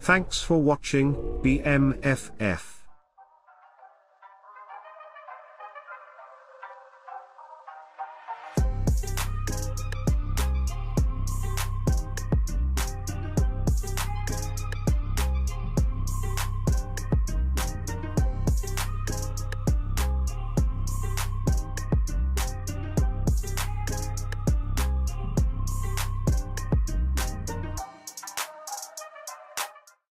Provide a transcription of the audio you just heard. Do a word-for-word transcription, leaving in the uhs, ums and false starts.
Thanks for watching, B M F F.